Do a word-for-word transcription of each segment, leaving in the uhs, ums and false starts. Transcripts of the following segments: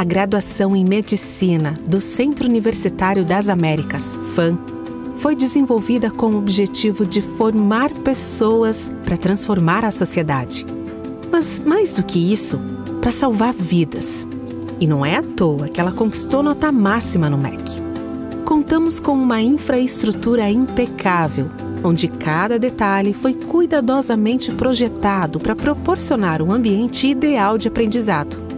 a graduação em Medicina do Centro Universitário das Américas, FAM, foi desenvolvida com o objetivo de formar pessoas para transformar a sociedade. Mas, mais do que isso, para salvar vidas. E não é à toa que ela conquistou nota máxima no M E C. Contamos com uma infraestrutura impecável, onde cada detalhe foi cuidadosamente projetado para proporcionar um ambiente ideal de aprendizado.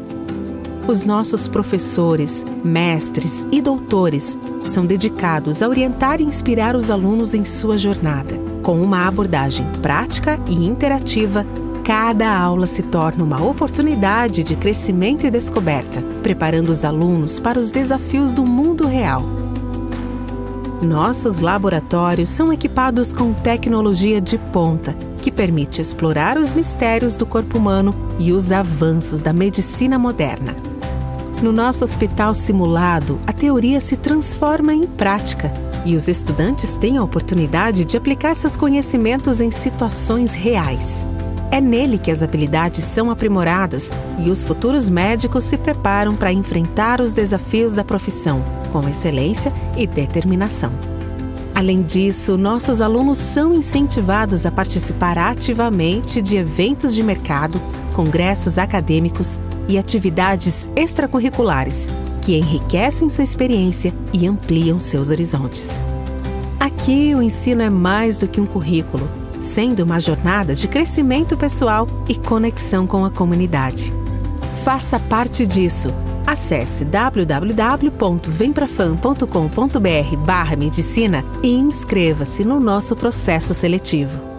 Os nossos professores, mestres e doutores são dedicados a orientar e inspirar os alunos em sua jornada. Com uma abordagem prática e interativa, cada aula se torna uma oportunidade de crescimento e descoberta, preparando os alunos para os desafios do mundo real. Nossos laboratórios são equipados com tecnologia de ponta, que permite explorar os mistérios do corpo humano e os avanços da medicina moderna. No nosso hospital simulado, a teoria se transforma em prática e os estudantes têm a oportunidade de aplicar seus conhecimentos em situações reais. É nele que as habilidades são aprimoradas e os futuros médicos se preparam para enfrentar os desafios da profissão, com excelência e determinação. Além disso, nossos alunos são incentivados a participar ativamente de eventos de mercado, congressos acadêmicos e atividades extracurriculares, que enriquecem sua experiência e ampliam seus horizontes. Aqui, o ensino é mais do que um currículo, sendo uma jornada de crescimento pessoal e conexão com a comunidade. Faça parte disso! Acesse w w w ponto vem pra fam ponto com ponto br barra medicina e inscreva-se no nosso processo seletivo.